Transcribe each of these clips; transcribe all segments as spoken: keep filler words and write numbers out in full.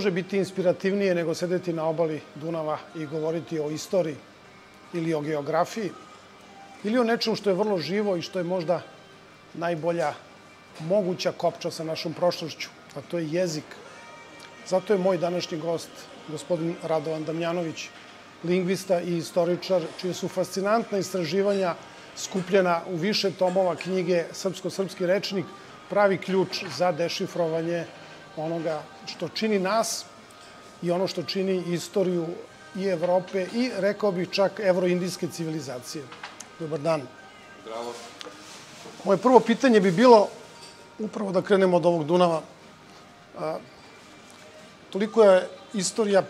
Može biti inspirativnije nego sedeti na obali Dunava i govoriti o istoriji ili o geografiji ili o nečemu što je vrlo živo i što je možda najbolja moguća kopča sa našom prošlošću, a to je jezik. Zato je moj današnji gost gospodin Radovan Damjanović, lingvista i istoričar, čije su fascinantna istraživanja skupljena u više tomova knjige Srpsko-srpski rečnik, pravi ključ za dešifrovanje onoga što čini nas i ono što čini istoriju i Evrope i, rekao bih, čak evroindijske civilizacije. Dobar dan. Zdravo. Moje prvo pitanje bi bilo, upravo da krenemo od ovog Dunava, toliko je istorija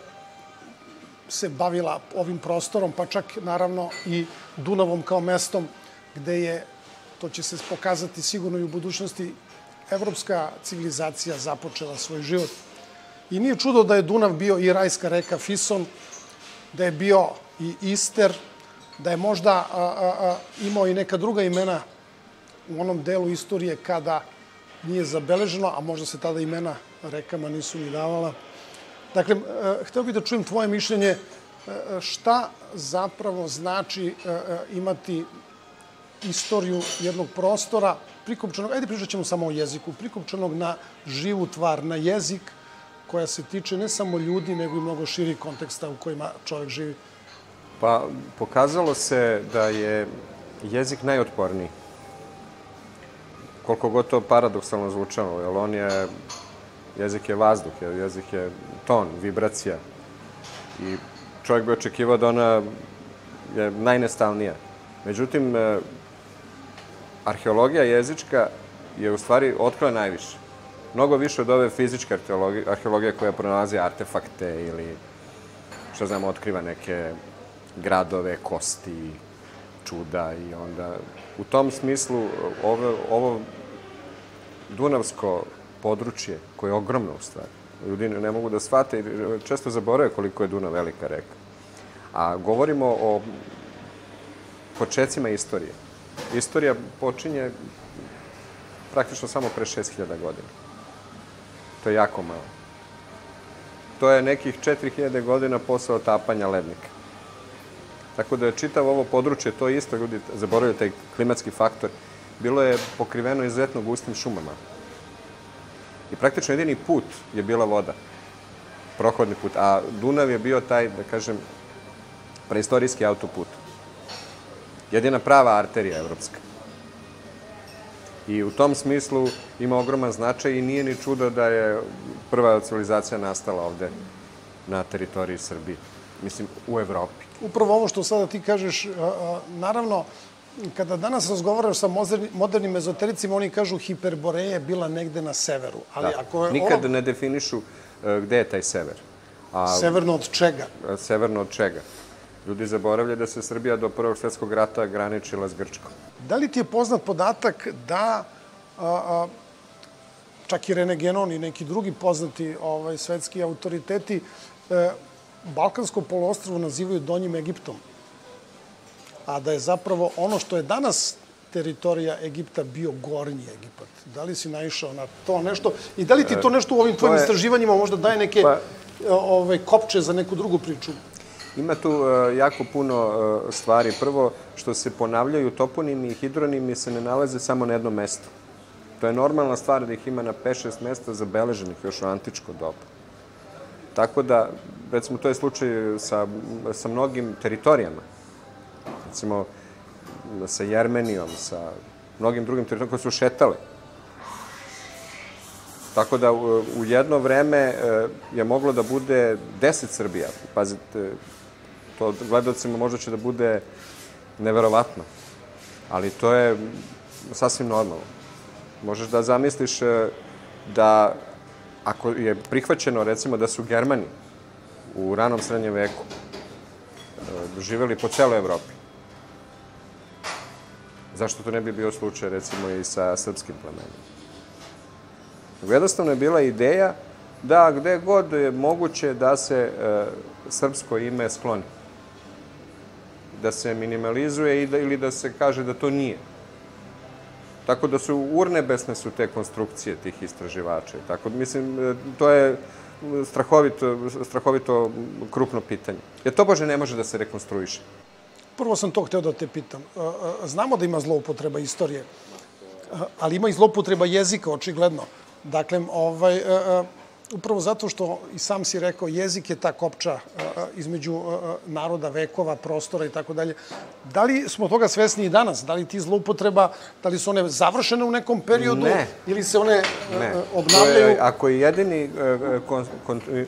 se bavila ovim prostorom, pa čak naravno i Dunavom kao mestom gde je, to će se pokazati sigurno i u budućnosti, evropska civilizacija započela svoj život. I nije čudo da je Dunav bio i rajska reka Fison, da je bio i Ister, da je možda imao i neka druga imena u onom delu istorije kada nije zabeleženo, a možda se tada imena rekama nisu ni davala. Dakle, hteo bih da čujem tvoje mišljenje šta zapravo znači imati istoriju jednog prostora prikopčanog, ajde pričat ćemo samo o jeziku, prikopčanog na živu tvar, na jezik koja se tiče ne samo ljudi, nego i mnogo širih konteksta u kojima čovek živi. Pa, pokazalo se da je jezik najotporniji. Koliko god to paradoksalno zvučalo, jer on je, jezik je vazduh, jezik je ton, vibracija. I čovek bi očekivao da ona je najnestalnija. Međutim, arheologija jezička je u stvari otkrila najviše. Mnogo više od ove fizičke arheologije koja pronalazi artefakte ili, što znamo, otkriva neke gradove, kosti, čuda i onda... U tom smislu, ovo dunavsko područje, koje je ogromno u stvari, ljudi ne mogu da shvate i često zaborave koliko je Dunav velika reka. A govorimo o počecima istorije. Istorija počinje praktično samo pre šest hiljada godina. To je jako malo. To je nekih četiri hiljade godina posle otapanja lednika. Tako da je čitavo ovo područje, to je isto, ljudi zaboravljaju taj klimatski faktor, bilo je pokriveno izuzetno gustim šumama. I praktično jedini put je bila voda. Prohodni put. A Dunav je bio taj, da kažem, preistorijski autoput. Jedina prava arterija evropska. I u tom smislu ima ogroman značaj i nije ni čudo da je prva civilizacija nastala ovde na teritoriji Srbije. Mislim, u Evropi. Upravo ovo što sada ti kažeš, naravno, kada danas razgovaraš sa modernim ezotericima, oni kažu Hiperboreja je bila negde na severu. Nikad ne definišu gde je taj sever. Severno od čega? Severno od čega. Ljudi zaboravljaju da se Srbija do Prvog svjetskog rata graničila s Grčkom. Da li ti je poznat podatak da čak i Rene Genon i neki drugi poznati svetski autoriteti Balkansko poluostrvo nazivaju Donjim Egiptom, a da je zapravo ono što je danas teritorija Egipta bio Gornji Egipat? Da li si naišao na to nešto? I da li ti to nešto u ovim tvojim istraživanjima možda daje neke kopče za neku drugu priču? Ima tu jako puno stvari. Prvo, što se ponavljaju toponimi i hidronimi se ne nalaze samo na jednom mestu. To je normalna stvar da ih ima na pet šest mesta zabeleženih još u antičko doba. Tako da, recimo, to je slučaj sa mnogim teritorijama. Recimo, sa Jermenijom, sa mnogim drugim teritorijama koje su šetale. Tako da u jedno vreme je moglo da bude deset Srbija. Pazite, to gledalcima možda će da bude neverovatno. ali to je sasvim normalno. Možeš da zamisliš da, ako je prihvaćeno recimo da su Germani u ranom srednjem veku živeli po celoj Evropi, zašto to ne bi bio slučaj recimo i sa srpskim plemenima? Jednostavno je bila ideja da gde god je moguće da se srpsko ime skloni, da se minimalizuje ili da se kaže da to nije. Tako da su urnebesne su te konstrukcije tih istraživača. Tako, mislim, to je strahovito krupno pitanje. Jer to, Bože, ne može da se rekonstruiše. Prvo sam to hteo da te pitam. Znamo da ima zloupotreba istorije, ali ima i zloupotreba jezika, očigledno. Dakle, upravo zato što i sam si rekao, jezik je ta kopča između naroda, vekova, prostora i tako dalje. Da li smo toga svesni i danas? Da li ti zloupotreba, da li su one završene u nekom periodu ili se one obnavljaju? Ako je jedini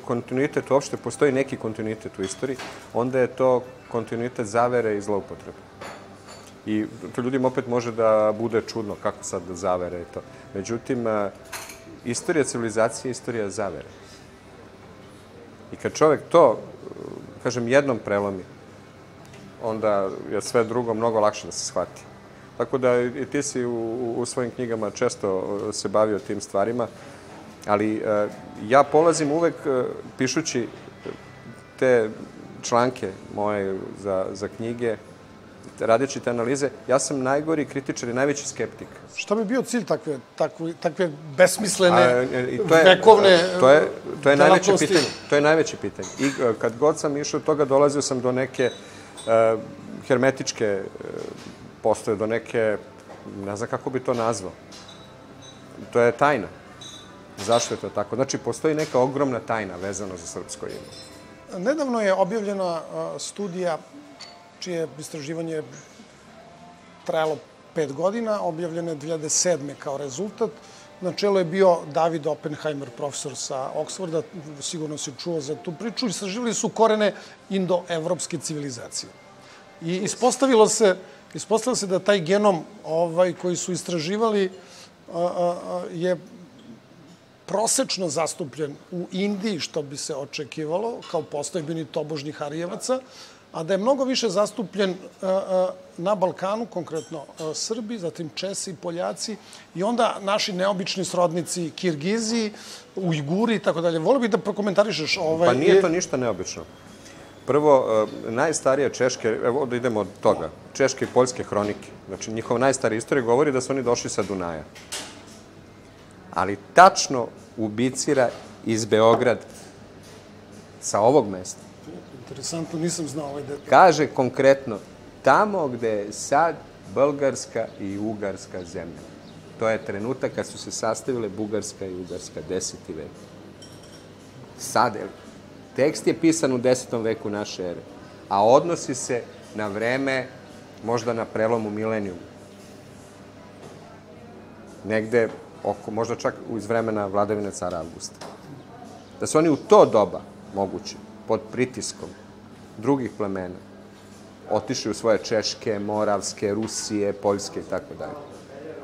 kontinuitet uopšte, postoji neki kontinuitet u istoriji, onda je to kontinuitet zavere i zloupotrebe. I to ljudima opet može da bude čudno kako sad zavere je to. Međutim, istorija civilizacije je istorija zavere. I kad čovek to, kažem, jednom prelomi, onda je sve drugo mnogo lakše da se shvati. Tako da i ti si u svojim knjigama često se bavio tim stvarima, ali ja polazim uvek, pišući te članke moje za knjige, radeći te analize, ja sam najgori kritičar i najveći skeptik. Šta bi bio cilj takve besmislene, vekovne delatnosti? To je najveće pitanje. I kad god sam išao od toga, dolazio sam do neke hermetičke postoje, do neke, ne znam kako bi to nazvao. To je tajna. Zašto je to tako? Znači, postoji neka ogromna tajna vezana za srpsko ime. Nedavno je objavljena studija čije istraživanje je trajalo pet godina, objavljeno je dve hiljade sedme. kao rezultat. Na čelu je bio David Oppenheimer, profesor sa Oksforda, sigurno si čuo za tu priču. Istraživali su korene indoevropske civilizacije. I ispostavilo se da taj genom koji su istraživali je prosečno zastupljen u Indiji, što bi se očekivalo, kao postavljeni tobožnjih Harijevaca, a da je mnogo više zastupljen na Balkanu, konkretno Srbi, zatim Česi i Poljaci, i onda naši neobični srodnici Kirgizi, Ujguri i tako dalje. Volio bih da prokomentarišeš ovaj... Pa nije to ništa neobično. Prvo, najstarije češke, evo da idemo od toga, češke i poljske hronike, znači njihova najstarija istorija govori da su oni došli sa Dunaja. Ali tačno ubicira iz Beograd, sa ovog mesta. Interesantno, nisam znao ovaj detalj. Kaže konkretno, tamo gde je sad Bugarska i Ugarska zemlja. To je trenutak kad su se sastavile Bugarska i Ugarska, deseti vek. Sad, tekst je pisan u desetom veku naše ere, a odnosi se na vreme, možda na prelomu milenijumu. Negde, možda čak iz vremena vladavine cara Avgusta. Da su oni u to doba mogući, pod pritiskom drugih plemena, otišli u svoje Češke, Moravske, Rusije, Poljske i tako dalje.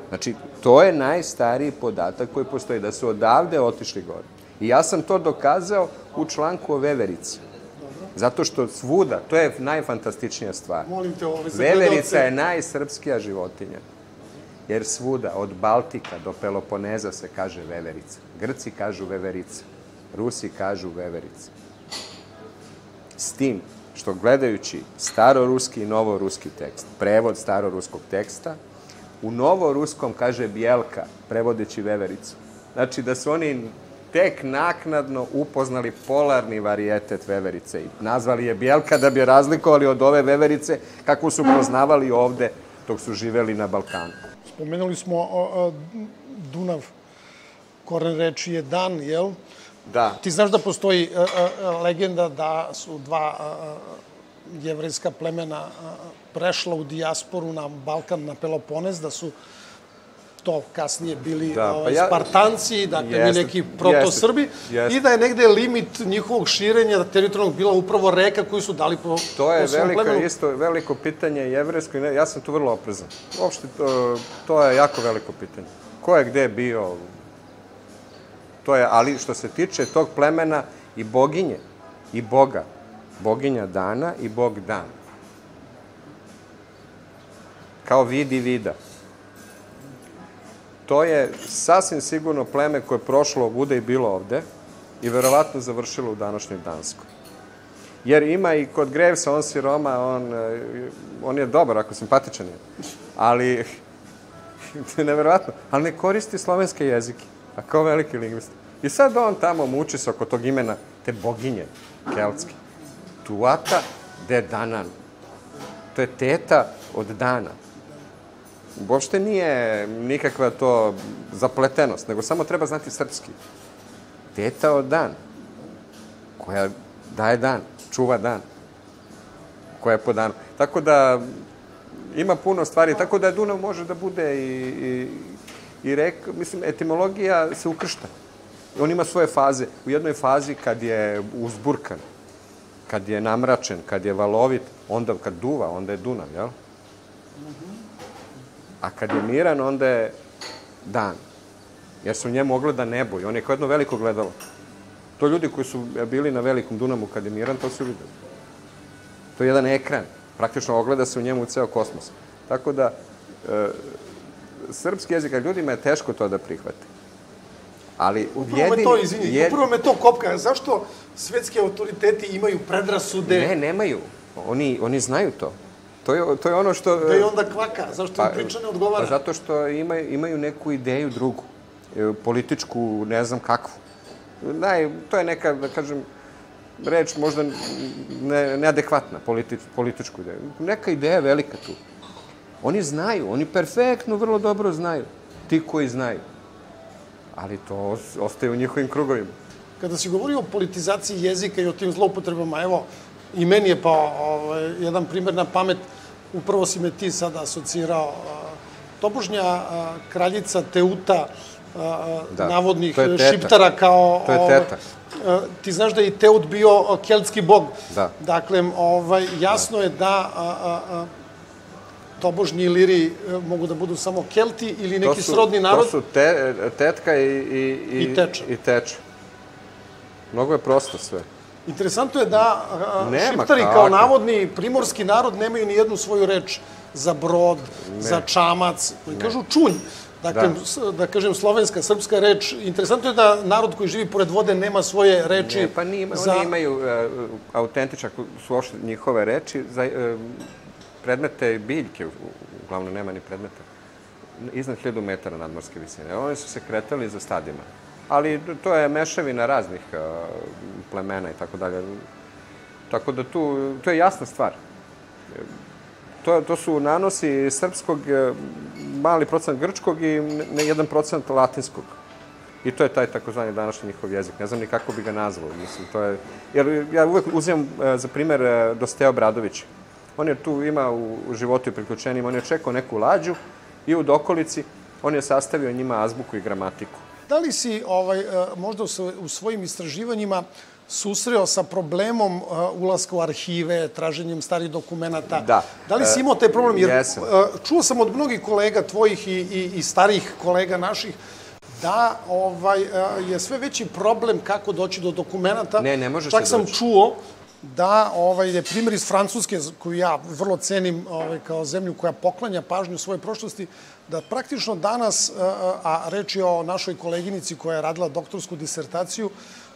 Znači, to je najstariji podatak koji postoji, da su odavde otišli gore. I ja sam to dokazao u članku o Veverici. Zato što svuda, to je najfantastičnija stvar. Veverica je najsrpskija životinja. Jer svuda, od Baltika do Peloponeza se kaže Veverica. Grci kažu Veverica. Rusi kažu Veverica. S tim što gledajući staroruski i novoruski tekst, prevod staroruskog teksta, u novoruskom kaže bijelka, prevodeći vevericu. Znači da su oni tek naknadno upoznali polarni varijetet veverice i nazvali je bijelka da bi je razlikovali od ove veverice kako su poznavali ovde dok su živeli na Balkanu. Spomenuli smo Dunav, koren reči je dan, jel? Ti znaš da postoji legenda da su dva jevrejska plemena prešla u dijasporu na Balkan, na Peloponez, da su to kasnije bili Spartanci, dakle neki proto-Srbi, i da je negde limit njihovog širenja teritorijalnog bila upravo reka koju su dali po svom plemenu. To je isto veliko pitanje jevrejsko, ja sam tu vrlo oprezan. Uopšte, to je jako veliko pitanje. Ko je gde bio, to je, ali što se tiče tog plemena i boginje, i boga, boginja dana i bog dana. Kao vid i vida. To je sasvim sigurno pleme koje je prošlo ovuda i bilo ovde i verovatno završilo u današnjoj Danskoj. Jer ima i kod Grevesa, on si Roma, on je dobar, ako simpatičan je, ali, neverovatno, ali ne koristi slovenske jezike, a kao veliki lingvist. I sad on tamo muči se oko tog imena, te boginje keltske. Tuata de danan. To je teta od dana. Uopšte nije nikakva to zapletenost, nego samo treba znati srpski. Teta od dana, koja daje dan, čuva dan, koja je po danu. Tako da ima puno stvari, tako da Dunav može da bude i reka, mislim, etimologija se ukršta. On ima svoje faze. U jednoj fazi kad je uzburkan, kad je namračen, kad je valovit, onda kad duva, onda je Dunav, jel? A kad je miran, onda je dan. Jer se u njemu ogleda nebo i on je kao jedno veliko gledalo. To ljudi koji su bili na velikom Dunavu kad je miran, to su videli. To je jedan ekran. Praktično ogleda se u njemu ceo kosmos. Tako da, srpski jezik, ljudima je teško to da prihvate. Ali upravo me to, izvini, upravo me to kopka. Zašto svetski autoriteti imaju predrasude? Ne, nemaju. Oni znaju to. To je ono što... Da je onda kvaka, zašto im priča ne odgovara? Zato što imaju neku ideju drugu, političku, ne znam kakvu. To je neka, da kažem, reč možda neadekvatna, političku ideju. Neka ideja je velika tu. Oni znaju, oni perfektno, vrlo dobro znaju. Ti koji znaju. Ali to ostaje u njihovim krugovima. Kada si govorio o politizaciji jezika i o tim zloupotrebama, evo, i meni je pa jedan primer na pamet, upravo si me ti sada asocirao. Tobožnja kraljica Teuta, navodnih Šiptara kao... To je teta. Ti znaš da je i Teut bio keltski bog. Da. Dakle, jasno je da tobožnji Iliri mogu da budu samo Kelti ili neki srodni narod. To su tetka i teča. Mnogo je prosto sve. Interesantno je da Šiptari kao navodni primorski narod nemaju ni jednu svoju reč za brod, za čamac, koji kažu čunj. Dakle, da kažem slovenska, srpska reč. Interesantno je da narod koji živi pored vode nema svoje reči. Pa oni imaju autentične, su uopšte njihove reči, predmete i biljke, uglavnom nema ni predmeta, iznad hiljadu metara nadmorske visine. Oni su se kretali za stadima. Ali to je mešavina raznih plemena i tako dalje. Tako da tu, to je jasna stvar. To su nanosi srpskog, mali procent grčkog i jedan procent latinskog. I to je taj takozvani današnji njihov jezik. Ne znam ni kako bi ga nazvao. Jer ja uvek uzimam za primer Dositeja Obradovića. On je tu ima u životu i priključenima, on je čekao neku lađu i u dokolici on je sastavio njima azbuku i gramatiku. Da li si možda u svojim istraživanjima susreo sa problemom ulaska u arhive, traženjem starih dokumenta? Da. Da li si imao taj problem? Jesam. Čuo sam od mnogih kolega tvojih i starih kolega naših da je sve veći problem kako doći do dokumenta. Ne, ne može se doći. Čak sam čuo da je primjer iz Francuske, koju ja vrlo cenim kao zemlju koja poklanja pažnju svoje prošlosti, da praktično danas, a reč je o našoj koleginici koja je radila doktorsku disertaciju,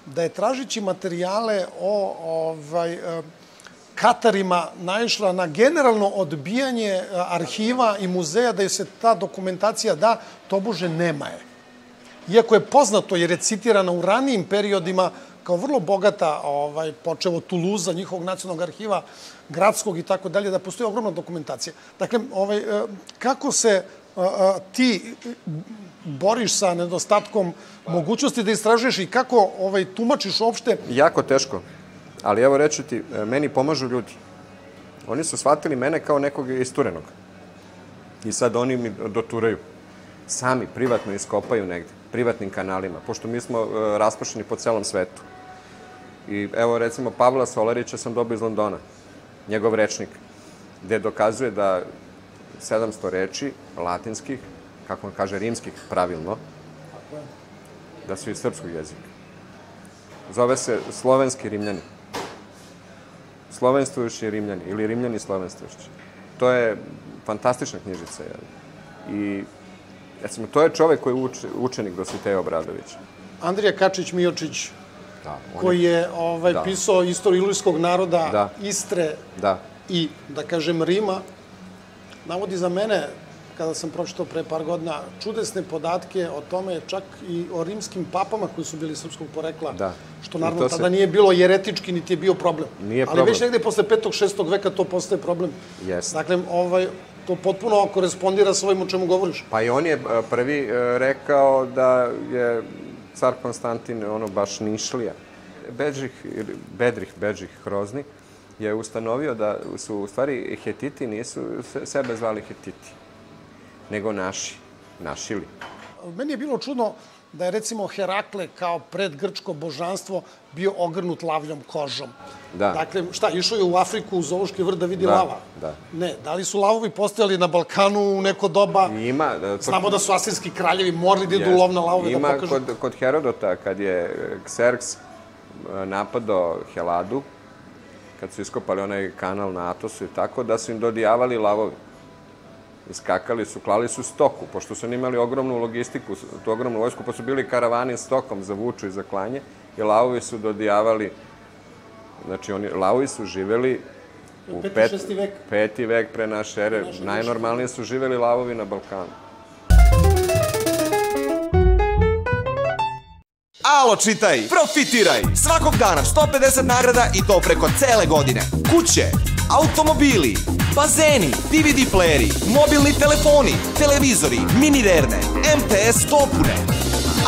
da je tražići materijale o Katarima naišla na generalno odbijanje arhiva i muzeja, da je se ta dokumentacija da, tobože nema je. Iako je poznato, jer je citirana u ranijim periodima, kao vrlo bogata, počevo Toulouse, njihovog nacionalnog arhiva, gradskog i tako dalje, da postoji ogromna dokumentacija. Dakle, kako se ti boriš sa nedostatkom mogućnosti da istražuješ i kako tumačiš uopšte? Jako teško, ali evo reći ti, meni pomažu ljudi. Oni su shvatili mene kao nekog isturenog i sad oni mi doturaju. sami privatno iskopaju negde, privatnim kanalima, pošto mi smo raspršeni po celom svetu. I evo, recimo, Pavla Solarića sam dobio iz Londona, njegov rečnik, gde dokazuje da sedamsto reči latinskih, kako on kaže, rimskih, pravilno, da su iz srpskog jezika. Zove se slovenski rimljani. Slovenstvujući rimljani, ili rimljani slovenstvujući. To je fantastična knjižica. I, recimo, to je čovek koji je učenik Dositeja Obradovića. Andrija Kačić-Miočić, koji je pisao istoriju ilirskog naroda, Istre i, da kažem, Rima, navodi za mene, kada sam pročitao pre par godina, čudesne podatke o tome, čak i o rimskim papama koji su bili srpskog porekla, što naravno tada nije bilo jeretički, niti je bio problem. Ali već negde posle petog šestog veka to postaje problem. Dakle, to potpuno korespondira s ovim o čemu govoriš. Pa i on je prvi rekao da je car Konstantin, ono, baš nišlija. Bedrih, Bedrih Hroznik je ustanovio da su, u stvari, Hetiti nisu sebe zvali Hetiti, nego naši, našili. Meni je bilo čudno da je, recimo, Herakle kao predgrčko božanstvo bio ogrnut lavljom kožom. Dakle, šta, išao je u Afriku, u Zološki vrt da vidi lava? Ne, da li su lavovi postojali na Balkanu u neko doba? Znamo da su asirski kraljevi morali da idu u lov na lavove da pokažu. Ima kod Herodota, kad je Kserks napadao Heladu, kad su iskopali onaj kanal na Atosu i tako, da su im dodijavali lavovi. Iskakali su, klali su stoku, pošto su imali ogromnu logistiku, tu ogromnu vojsku, pa su bili karavani stokom za vuču i za klanje, i lavovi su dodijavali, znači, lavovi su živeli u peti vek pre naše ere, najnormalnije su živeli lavovi na Balkanu. Alo, čitaj, profitiraj! Svakog dana sto pedeset nagrada i to preko cele godine. Kuće, automobili, bazeni, D V D playeri, mobilni telefoni, televizori, mini rerne, M T S topune.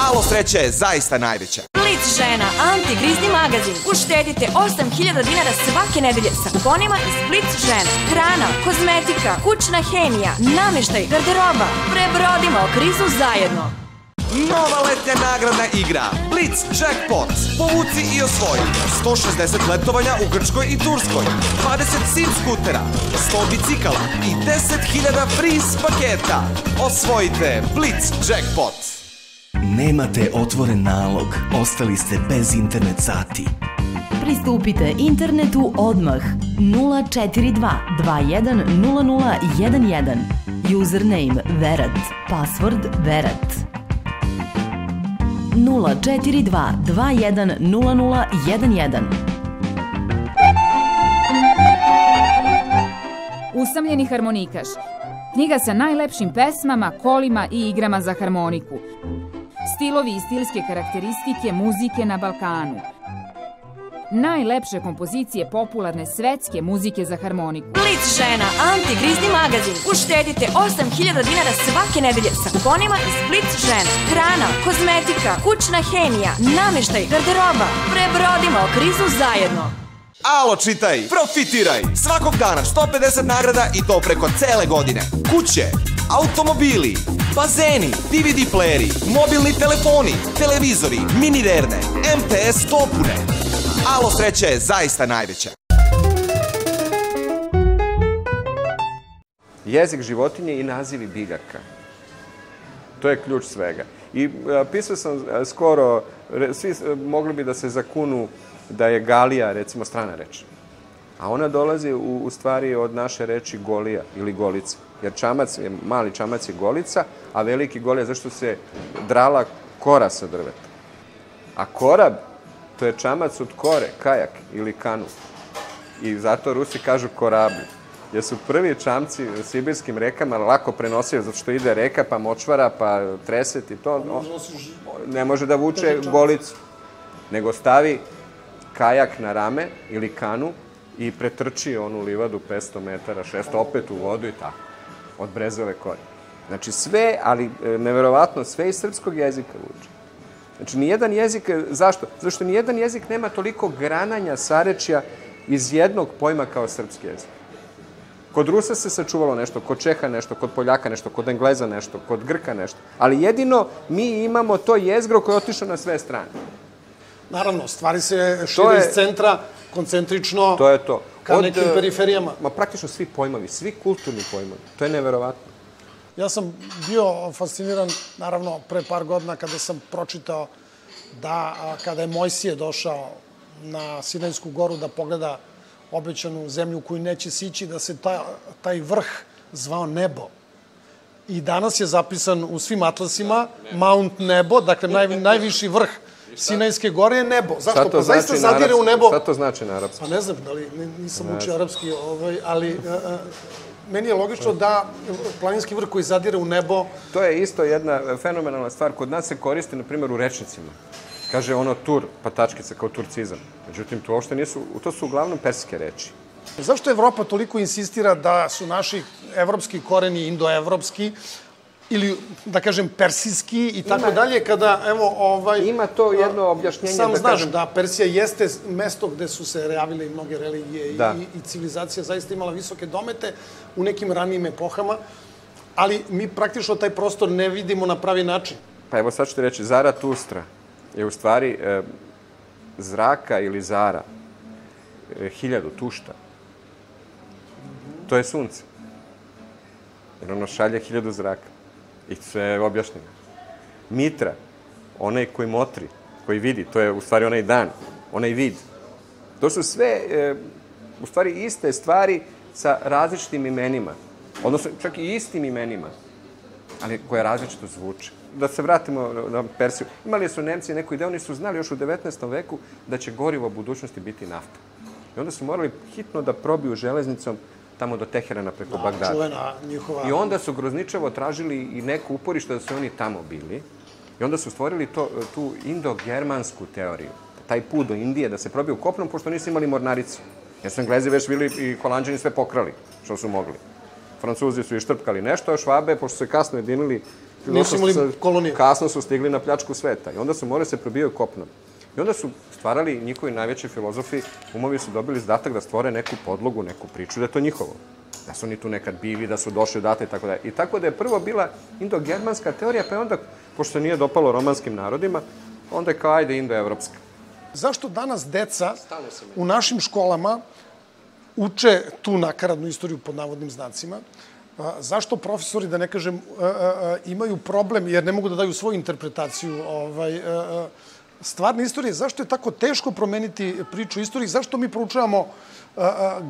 Alo, sreća je zaista najveća. Blic žena, antigrizni magazin. Uštedite osam hiljada dinara svake nedelje sa kuponima iz Blic žena. Hrana, kozmetika, kućna hemija, nameštaj, garderoba. Prebrodimo krizu zajedno. Nova letnja nagradna igra Blitz Jackpot. Povuci i osvoji sto šezdeset letovanja u Grčkoj i Turskoj, dvadeset sim skutera, sto bicikala i deset hiljada priz paketa. Osvojite Blitz Jackpot. Nemate otvoren nalog, ostali ste bez internet sati. Pristupite internetu odmah. Nula četiri dva dva jedan nula nula jedan jedan. Username Verat, password Verat. nula četiri dva dva jedan nula nula jedan jedan. Usamljeni harmonikaš. Knjiga sa najlepšim pesmama, kolima i igrama za harmoniku. Stilovi i stilske karakteristike muzike na Balkanu. Najlepše kompozicije popularne svetske muzike za harmoniku. Blic žena, antigrizni magazin. Uštedite osam hiljada dinara svake nedelje sa kuponima iz Blic žena. Hrana, kozmetika, kućna hemija, nameštaj, garderoba. Prebrodimo krizu zajedno. Alo, čitaj, profitiraj. Svakog dana sto pedeset nagrada i to preko cele godine. Kuće, automobili, bazeni, D V D playeri, mobilni telefoni, televizori, mini rerne, M T S topune. Alo, sreća je zaista najveća. Jezik životinje i nazivi biljaka. To je ključ svega. I pisao sam skoro, svi mogli bi da se zakunu da je galija, recimo, strana reč. A ona dolazi u stvari od naše reči golija ili golica. Jer mali čamac je golica, a veliki golija zašto se drala kora sa drveta. A korab, to je čamac od kore, kajak ili kanu. I zato Rusi kažu korabli. Jer su prvi čamci u sibirskim rekama lako prenosio, zato što ide reka, pa močvara, pa treset i to. Ne može da vuče golicu. Nego stavi kajak na rame ili kanu i pretrči onu livadu petsto metara, šesto, opet u vodu i tako. Od brezove kore. Znači sve, ali neverovatno, sve iz srpskog jezika vuče. Znači, nijedan jezik, zašto? Zašto nijedan jezik nema toliko grananja, sarečja iz jednog pojma kao srpski jezik. Kod Rusa se sačuvalo nešto, kod Čeha nešto, kod Poljaka nešto, kod Engleza nešto, kod Grka nešto. Ali jedino mi imamo to jezgro koje je otišlo na sve strane. Naravno, stvari se šire iz centra, koncentrično, ka nekim periferijama. Ma praktično svi pojmovi, svi kulturni pojmovi. To je neverovatno. Ja sam bio fasciniran, naravno, pre par godina kada sam pročitao da kada je Mojsije došao na Sinajsku goru da pogleda obećanu zemlju koju neće sići, da se taj vrh zvao nebo. I danas je zapisan u svim atlasima Mount Nebo, dakle najviši vrh Sinajske gore je nebo. Zašto? Pa zaista zadire u nebo. Šta to znači na arapsku? Pa ne znam, nisam učio arapski, ali meni je logično da planinski vrh koji zadire u nebo... To je isto jedna fenomenalna stvar. Kod nas se koriste, na primjer, u rečnicima. Kaže ono tur, pa tačkica, kao turcizam. Međutim, to uopšte nisu, to su uglavnom persijske reči. Zašto Evropa toliko insistira da su naši evropski koreni indoevropski ili, da kažem, persijski i tako dalje, kada, evo, ovaj... Ima to jedno objašnjenje, da kažem... Sam znaš da Persija jeste mesto gde su se javile i mnoge religije i civilizacija zaista imala visoke domete u nekim ranijim epohama, ali mi praktično taj prostor ne vidimo na pravi način. Pa evo, sad ću ti reći, Zaratustra je u stvari Zraka ili Zara, hiljadu, tušta. To je sunce. Jer ono šalje hiljadu zraka. I to je objašnjeno. Mitra, onaj koji motri, koji vidi, to je u stvari onaj dan, onaj vid. To su sve, u stvari, iste stvari sa različitim imenima. Odnosno, čak i istim imenima, ali koje različito zvuče. Da se vratimo na Persiju. Imali su Nemci neki ideju, oni su znali još u devetnaestom veku da će gorivo u budućnosti biti nafta. I onda su morali hitno da probiju železnicom tamo do Teherana preko Bagdada. I onda su grozničavo tražili i neko uporište da su oni tamo bili. I onda su stvorili tu indo-germansku teoriju. Taj put do Indije da se probiju kopnom, pošto nisu imali mornaricu. Jer su Englezi već bili i Holanđani sve pokrali što su mogli. Francuzi su ištrpkali nešto, a Švabe, pošto su se kasno jedinili, kasno su stigli na pljačku sveta. I onda su morali se probijaju kopnom. I onda su stvarali njihovi najveći filozofi, umovi su dobili zadatak da stvore neku podlogu, neku priču, da je to njihovo. Da su oni tu nekad bili, da su došli odatle i tako dalje. I tako da je prvo bila indo-germanska teorija, pa je onda, pošto nije dopalo romanskim narodima, onda je kao ajde indo-evropska. Zašto danas deca u našim školama uče tu nakaradnu istoriju pod navodnim znacima? Zašto profesori, da ne kažem, imaju problem jer ne mogu da daju svoju interpretaciju stvarne istorije? Zašto je tako teško promeniti priču istorije? Zašto mi proučavamo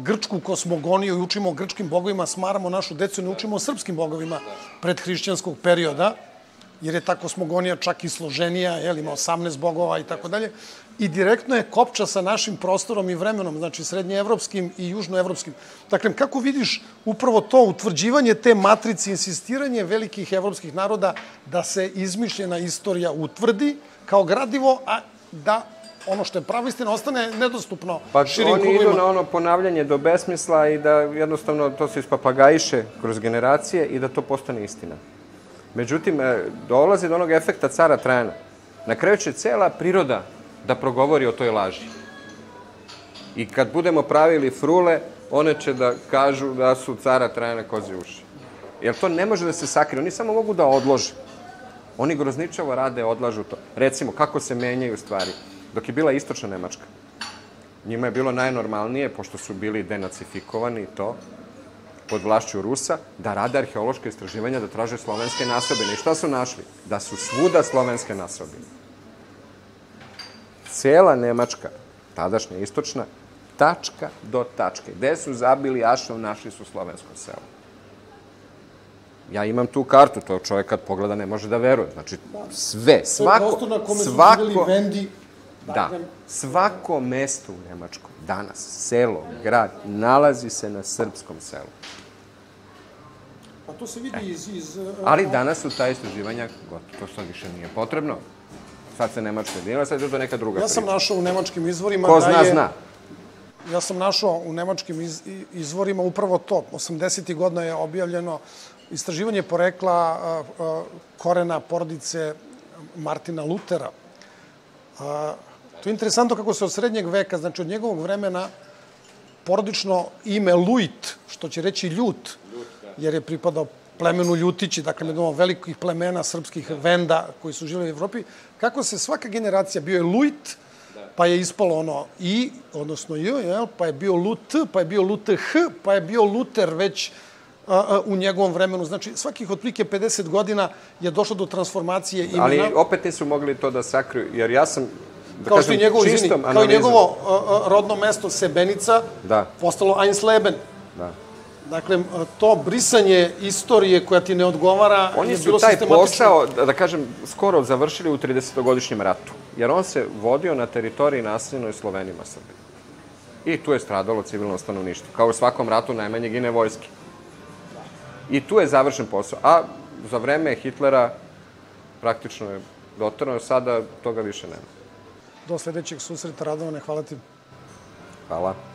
grčku kosmogoniju i učimo o grčkim bogovima, smaramo našu decu i ne učimo o srpskim bogovima predhrišćanskog perioda, jer je ta kosmogonija čak i složenija, ima osamnaest bogova i tako dalje, i direktno je kopča sa našim prostorom i vremenom, znači srednjeevropskim i južnoevropskim. Dakle, kako vidiš upravo to utvrđivanje te matrice, insistiranje velikih evropskih naroda da se izmišljena istorija utvrdi kao gradivo, a da ono što je prava istina ostane nedostupno širim krugovima? Pa oni idu na ono ponavljanje do besmisla i da jednostavno to se ispapagajiše kroz generacije i da to postane istina. Međutim, dolazi do onog efekta cara Trajana. Na kraju će cela priroda da progovori o toj laži. I kad budemo pravili frule, one će da kažu da su cara Trajana koze uši. Jer to ne može da se sakrije, oni samo mogu da odlože. Oni grozničavo rade, odlažu to. Recimo, kako se menjaju stvari. Dok je bila istočna Nemačka, njima je bilo najnormalnije, pošto su bili denacifikovani i to, pod vlašću Rusa, da rade arheološke istraživanja, da traže slovenske nasobine. I šta su našli? Da su svuda slovenske nasobine. Cela Nemačka, tadašnja istočna, tačka do tačke. Gde su zabili ašov, našli su slovensko selo. Ja imam tu kartu, to čovjek kad pogleda ne može da veruje. Znači, sve, svako... Da, svako mesto u Nemačkoj, danas, selo, grad, nalazi se na srpskom selu. Pa to se vidi iz... Ali danas su ta istraživanja gotovo, to više nije potrebno. Sad se Nemačka jedinila, sad je to neka druga priča. Ja sam našao u nemačkim izvorima... Ko zna, zna. Ja sam našao u nemačkim izvorima upravo to. osamdesetih godina je objavljeno istraživanje porekla korena porodice Martina Lutera. To je interesantno kako se od srednjeg veka, znači od njegovog vremena, porodično ime Luit, što će reći ljut, jer je pripadao plemenu ljutići, dakle, jednom od velikih plemena srpskih venda koji su živjeli u Evropi, kako se svaka generacija, bio je Luit, pa je ispalo ono I, odnosno J, pa je bio Lut, pa je bio Luteh, pa je bio Luter već u njegovom vremenu. Znači, svakih otprilike pedeset godina je došlo do transformacije imena. Ali opet nisu mogli to da sakriju, jer ja sam, da kažem, čistom analizom. Kao i njegovo rodno mesto Sebenica postalo Einsleben. Da. Dakle, to brisanje istorije koja ti ne odgovara... Oni su taj posao, da kažem, skoro završili u tridesetogodišnjem ratu, jer on se vodio na teritoriji naseljenoj Slovenima Srbije. I tu je stradalo civilno stanovništvo. Kao u svakom ratu najmanje gine vojske. I tu je završen posao. A za vreme Hitlera praktično je doterano, sada toga više nema. Do sledećeg susreta, Radovane, hvala ti. Hvala.